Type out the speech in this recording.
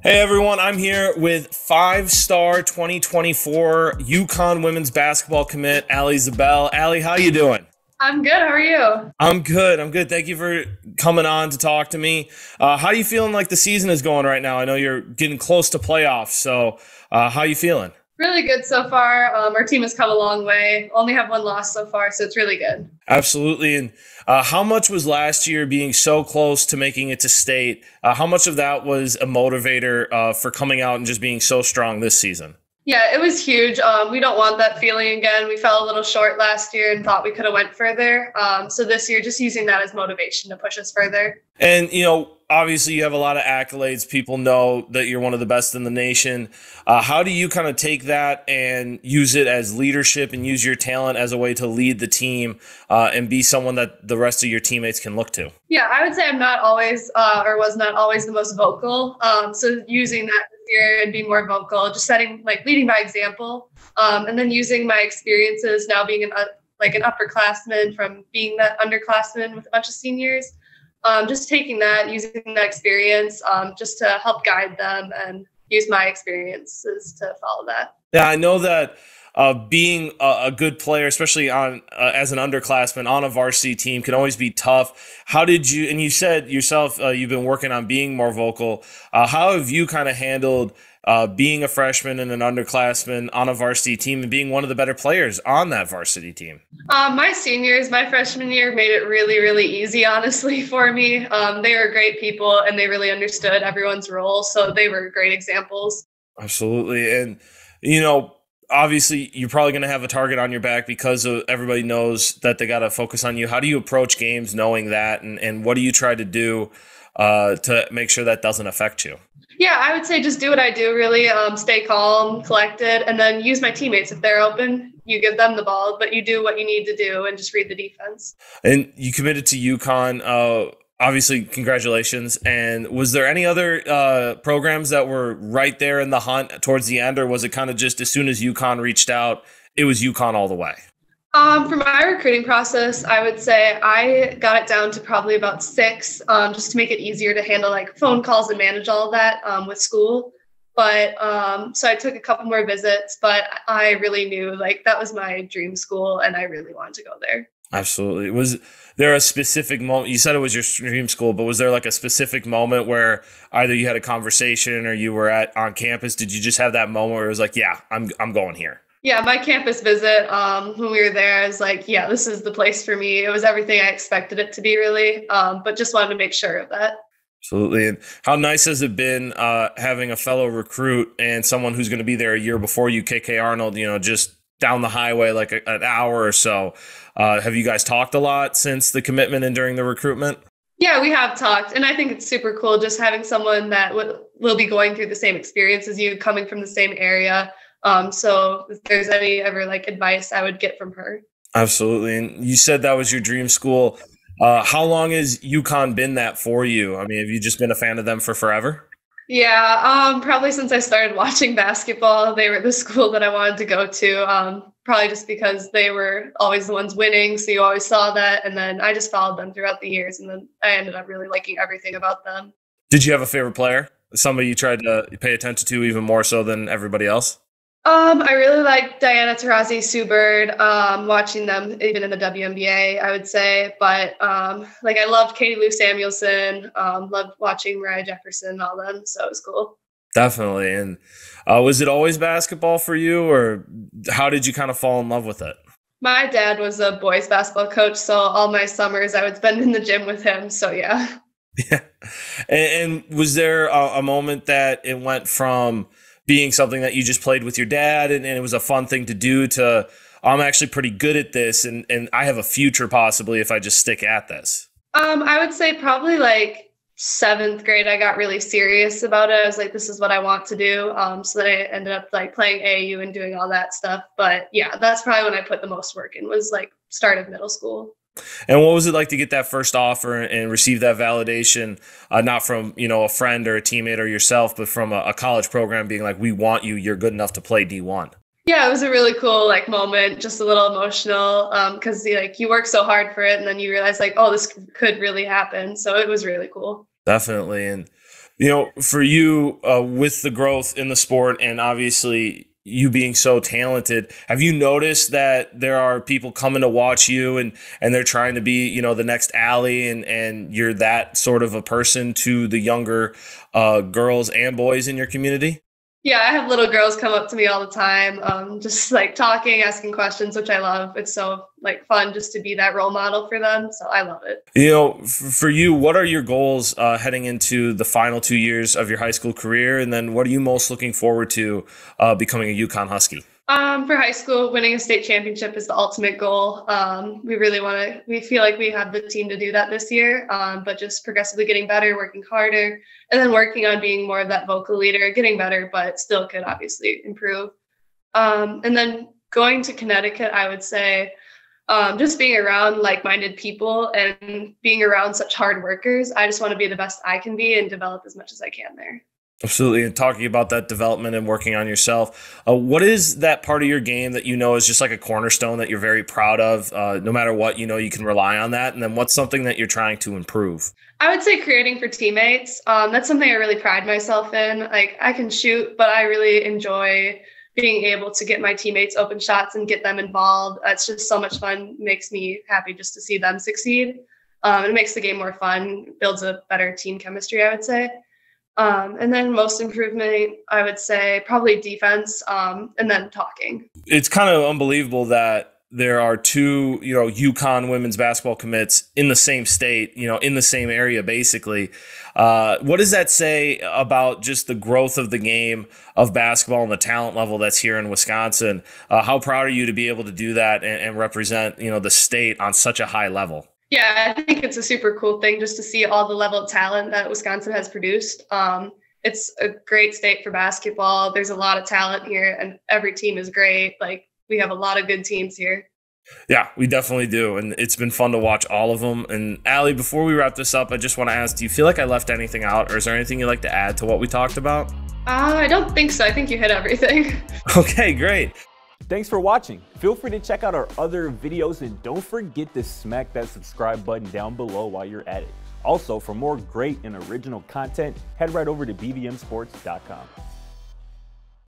Hey everyone, I'm here with five-star 2024 UConn women's basketball commit, Allie Ziebell. Allie, how you doing? I'm good. How are you? I'm good. Thank you for coming on to talk to me. How are you feeling like the season is going right now? I know you're getting close to playoffs, so how are you feeling? Really good so far. Our team has come a long way. Only have one loss so far, so it's really good. Absolutely. And how much was last year being so close to making it to state? How much of that was a motivator for coming out and just being so strong this season? Yeah, it was huge. We don't want that feeling again. We fell a little short last year and thought we could have went further. So this year, just using that as motivation to push us further. And, you know, obviously you have a lot of accolades. People know that you're one of the best in the nation. How do you kind of take that and use it as leadership and use your talent as a way to lead the team and be someone that the rest of your teammates can look to? Yeah, I would say I'm not always or was not always the most vocal. So using that year and being more vocal, just leading by example, and then using my experiences now being an upperclassman from being that underclassman with a bunch of seniors, just taking that, using that experience just to help guide them and use my experiences to follow that. Yeah, I know that being a good player, especially on as an underclassman on a varsity team, can always be tough. How did you, and you said yourself you've been working on being more vocal, how have you kind of handled being a freshman and an underclassman on a varsity team and being one of the better players on that varsity team? My seniors, my freshman year, made it really, really easy, honestly, for me. They were great people and they really understood everyone's role, so they were great examples. Absolutely. And, you know, obviously, you're probably going to have a target on your back because of everybody knows that they got to focus on you. How do you approach games knowing that, and what do you try to do to make sure that doesn't affect you? Yeah, I would say just do what I do, really. Stay calm, collected, and then use my teammates. If they're open, you give them the ball, but you do what you need to do and just read the defense. And you committed to UConn. Obviously, congratulations. And was there any other programs that were right there in the hunt towards the end, or was it kind of just as soon as UConn reached out, it was UConn all the way? For my recruiting process, I would say I got it down to probably about six, just to make it easier to handle like phone calls and manage all of that with school. But so I took a couple more visits, but I really knew like that was my dream school and I really wanted to go there. Absolutely. Was there a specific moment? You said it was your dream school, but was there like a specific moment where either you had a conversation or you were on campus? Did you just have that moment where it was like, yeah, I'm going here? Yeah, my campus visit when we were there, I was like, yeah, this is the place for me. It was everything I expected it to be, really, but just wanted to make sure of that. Absolutely. And how nice has it been having a fellow recruit and someone who's going to be there a year before you, KK Arnold, you know, just down the highway, like an hour or so. Have you guys talked a lot since the commitment and during the recruitment? Yeah, we have talked. And I think it's super cool just having someone that will be going through the same experience as you, coming from the same area. So if there's any ever like advice I would get from her. Absolutely. And you said that was your dream school. How long has UConn been that for you? I mean, have you just been a fan of them for forever? Yeah, probably since I started watching basketball, they were the school that I wanted to go to, probably just because they were always the ones winning. So you always saw that. And then I just followed them throughout the years. And then I ended up really liking everything about them. Did you have a favorite player? Somebody you tried to pay attention to even more so than everybody else? I really like Diana Taurasi, Sue Bird, watching them even in the WNBA, I would say. But I loved Katie Lou Samuelson, loved watching Mariah Jefferson and all them. So it was cool. Definitely. And was it always basketball for you, or how did you kind of fall in love with it? My dad was a boys basketball coach, so all my summers I would spend in the gym with him. So yeah. Yeah. And was there a moment that it went from being something that you just played with your dad and it was a fun thing to do to I'm actually pretty good at this and I have a future possibly if I just stick at this? I would say probably like seventh grade, I got really serious about it. I was like, this is what I want to do. So then I ended up like playing AAU and doing all that stuff. But yeah, that's probably when I put the most work in, was like start of middle school. And what was it like to get that first offer and receive that validation, not from, you know, a friend or a teammate or yourself, but from a college program being like, we want you, you're good enough to play D1? Yeah, it was a really cool like moment, just a little emotional because like you work so hard for it and then you realize like, oh, this could really happen. So it was really cool. Definitely. And You know, for you, with the growth in the sport and obviously you being so talented, have you noticed that there are people coming to watch you and they're trying to be, you know, the next Allie, and you're that sort of a person to the younger girls and boys in your community? Yeah, I have little girls come up to me all the time, just like talking, asking questions, which I love. It's so like fun just to be that role model for them. So I love it. You know, for you, what are your goals heading into the final 2 years of your high school career? And then what are you most looking forward to becoming a UConn Husky? For high school, winning a state championship is the ultimate goal. We really want to, we feel like we have the team to do that this year, but just progressively getting better, working harder, and then working on being more of that vocal leader, getting better, but still could obviously improve. And then going to Connecticut, I would say, just being around like-minded people and being around such hard workers. I just want to be the best I can be and develop as much as I can there. Absolutely. And talking about that development and working on yourself, what is that part of your game that you know is just like a cornerstone that you're very proud of? No matter what, you know, you can rely on that. And then what's something that you're trying to improve? I would say creating for teammates. That's something I really pride myself in. Like, I can shoot, but I really enjoy being able to get my teammates open shots and get them involved. It's just so much fun. It makes me happy just to see them succeed. It makes the game more fun, builds a better team chemistry, I would say. And then most improvement, I would say probably defense, and then talking. It's kind of unbelievable that there are two, you know, UConn women's basketball commits in the same state, you know, in the same area, basically. What does that say about just the growth of the game of basketball and the talent level that's here in Wisconsin? How proud are you to be able to do that and represent, you know, the state on such a high level? Yeah, I think it's a super cool thing just to see all the level of talent that Wisconsin has produced. It's a great state for basketball. There's a lot of talent here, and every team is great. Like, we have a lot of good teams here. Yeah, we definitely do. And it's been fun to watch all of them. And Allie, before we wrap this up, I just want to ask, do you feel like I left anything out, or is there anything you'd like to add to what we talked about? I don't think so. I think you hit everything. Okay, great. Thanks for watching. Feel free to check out our other videos, and don't forget to smack that subscribe button down below while you're at it. Also, for more great and original content, head right over to bvmsports.com.